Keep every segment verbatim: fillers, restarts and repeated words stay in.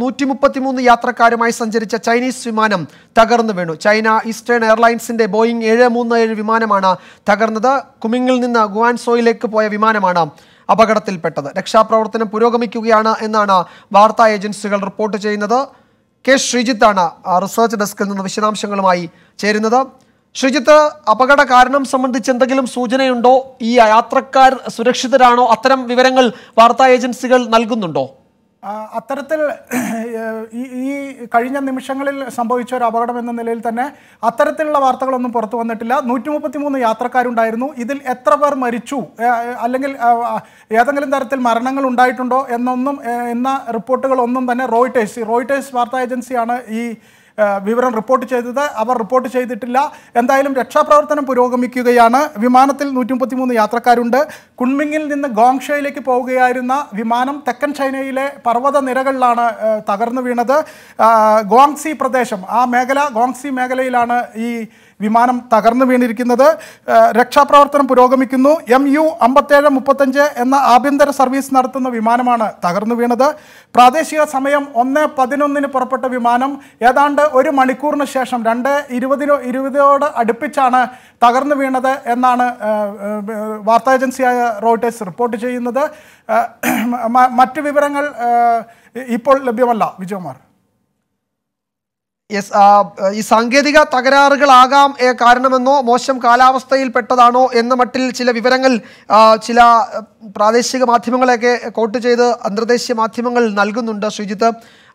നൂറ്റി മുപ്പത്തിമൂന്ന് യാത്രക്കാരുമായി സഞ്ചരിച്ച ചൈനീസ് വിമാനം തകർന്നു വീണു. ചൈന ഈസ്റ്റേൺ എയർലൈൻസിന്റെ ബോയിംഗ് ഏഴ് മൂന്ന് ഏഴ് വിമാനമാണ് തകർന്നത്. കുമിംഗിൽ നിന്ന് ഗുവാൻസോയിലേക്ക് പോയ വിമാനമാണ് അപകടത്തിൽപ്പെട്ടത്. രക്ഷാപ്രവർത്തനം പുരോഗമിക്കുകയാണ് എന്നാണ് വാർത്താ ഏജൻസികൾ റിപ്പോർട്ട് ചെയ്യുന്നത്. കെ ശ്രീജിത്താണ് റിസർച്ച് ഡെസ്കിൽ നിന്ന് വിശദാംശങ്ങളുമായി ചേരുന്നത്. ശ്രീജിത്ത്, അപകട കാരണം സംബന്ധിച്ച് എന്തെങ്കിലും സൂചനയുണ്ടോ? ഈ യാത്രക്കാർ സുരക്ഷിതരാണോ? അത്തരം വിവരങ്ങൾ വാർത്താ ഏജൻസികൾ നൽകുന്നുണ്ടോ? അത്തരത്തിൽ ഈ കഴിഞ്ഞ നിമിഷങ്ങളിൽ സംഭവിച്ച ഒരു അപകടം എന്ന നിലയിൽ തന്നെ അത്തരത്തിലുള്ള വാർത്തകളൊന്നും പുറത്തു വന്നിട്ടില്ല. നൂറ്റി മുപ്പത്തി മൂന്ന് യാത്രക്കാരുണ്ടായിരുന്നു. ഇതിൽ എത്ര പേർ മരിച്ചു അല്ലെങ്കിൽ ഏതെങ്കിലും തരത്തിൽ മരണങ്ങൾ ഉണ്ടായിട്ടുണ്ടോ എന്നൊന്നും എന്ന റിപ്പോർട്ടുകളൊന്നും തന്നെ റോയിട്ടേഴ്സ് റോയിട്ടേഴ്സ് വാർത്താ ഏജൻസിയാണ് ഈ വിവരം റിപ്പോർട്ട് ചെയ്തത്. അവർ റിപ്പോർട്ട് ചെയ്തിട്ടില്ല. എന്തായാലും രക്ഷാപ്രവർത്തനം പുരോഗമിക്കുകയാണ്. വിമാനത്തിൽ നൂറ്റി മുപ്പത്തി മൂന്ന് യാത്രക്കാരുണ്ട്. കുൺമിങ്ങിൽ നിന്ന് ഗോങ്ഷോയിലേക്ക് പോവുകയായിരുന്ന വിമാനം തെക്കൻ ചൈനയിലെ പർവ്വത നിരകളിലാണ് തകർന്നു വീണത്. ഗോങ്സി പ്രദേശം, ആ മേഖല ഗോങ്സി മേഖലയിലാണ് ഈ വിമാനം തകർന്നു വീണിരിക്കുന്നത്. രക്ഷാപ്രവർത്തനം പുരോഗമിക്കുന്നു. എം യു അമ്പത്തേഴ് മുപ്പത്തഞ്ച് എന്ന ആഭ്യന്തര സർവീസ് നടത്തുന്ന വിമാനമാണ് തകർന്നു വീണത്. പ്രാദേശിക സമയം ഒന്ന് പതിനൊന്നിന് പുറപ്പെട്ട വിമാനം ഏതാണ്ട് ഒരു മണിക്കൂറിന് ശേഷം രണ്ട് ഇരുപതിനോ ഇരുപതോട് അടുപ്പിച്ചാണ് തകർന്നു വീണത് എന്നാണ് വാർത്താ ഏജൻസിയായ റോയിട്ടേഴ്സ് റിപ്പോർട്ട് ചെയ്യുന്നത്. മറ്റു വിവരങ്ങൾ ഇപ്പോൾ ലഭ്യമല്ല. വിജയകുമാർ, യെസ്, ഈ സാങ്കേതിക തകരാറുകളാകാം കാരണമെന്നോ മോശം കാലാവസ്ഥയിൽ പെട്ടതാണോ എന്ന മട്ടിൽ ചില വിവരങ്ങൾ ചില പ്രാദേശിക മാധ്യമങ്ങളെയൊക്കെ കോട്ട് ചെയ്ത് അന്തർദേശീയ മാധ്യമങ്ങൾ നൽകുന്നുണ്ട്. ശ്രീജിത്ത്,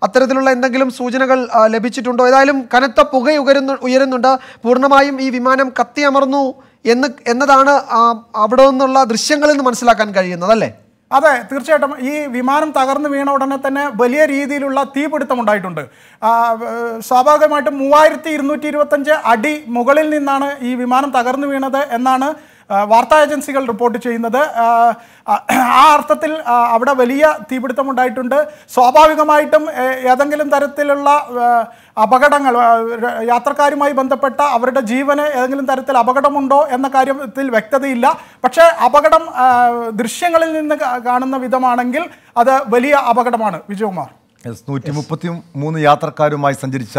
അത്തരത്തിലുള്ള എന്തെങ്കിലും സൂചനകൾ ലഭിച്ചിട്ടുണ്ടോ? ഏതായാലും കനത്ത പുക ഉയരുന്നു ഉയരുന്നുണ്ട് പൂർണ്ണമായും ഈ വിമാനം കത്തിയമർന്നു എന്ന് എന്നതാണ് അവിടെ നിന്നുള്ള ദൃശ്യങ്ങളിൽ നിന്ന് മനസ്സിലാക്കാൻ കഴിയുന്നത്, അല്ലേ? അതെ, തീർച്ചയായിട്ടും. ഈ വിമാനം തകർന്നു വീണ ഉടനെ തന്നെ വലിയ രീതിയിലുള്ള തീപിടുത്തം ഉണ്ടായിട്ടുണ്ട്. സ്വാഭാവികമായിട്ടും മൂവായിരത്തി ഇരുന്നൂറ്റി ഇരുപത്തഞ്ച് അടി മുകളിൽ നിന്നാണ് ഈ വിമാനം തകർന്നു വീണത് എന്നാണ് വാർത്താ ഏജൻസികൾ റിപ്പോർട്ട് ചെയ്യുന്നത്. ആ അർത്ഥത്തിൽ അവിടെ വലിയ തീപിടുത്തമുണ്ടായിട്ടുണ്ട്. സ്വാഭാവികമായിട്ടും ഏതെങ്കിലും തരത്തിലുള്ള അപകടങ്ങൾ, യാത്രക്കാരുമായി ബന്ധപ്പെട്ട അവരുടെ ജീവന് ഏതെങ്കിലും തരത്തിൽ അപകടമുണ്ടോ എന്ന കാര്യത്തിൽ വ്യക്തതയില്ല. പക്ഷേ അപകടം ദൃശ്യങ്ങളിൽ നിന്ന് കാണുന്ന വിധമാണെങ്കിൽ അത് വലിയ അപകടമാണ്. വിജയകുമാർ, നൂറ്റി മുപ്പത്തി മൂന്ന് യാത്രക്കാരുമായി സഞ്ചരിച്ച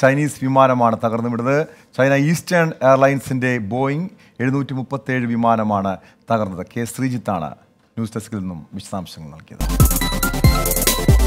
ചൈനീസ് വിമാനമാണ് തകർന്നു വിടുന്നത്. ചൈന ഈസ്റ്റേൺ എയർലൈൻസിൻ്റെ ബോയിങ് എഴുന്നൂറ്റി മുപ്പത്തേഴ് വിമാനമാണ് തകർന്നത്. കെ ശ്രീജിത്താണ് ന്യൂസ് ഡെസ്കിൽ നിന്നും വിശദാംശങ്ങൾ നൽകിയത്.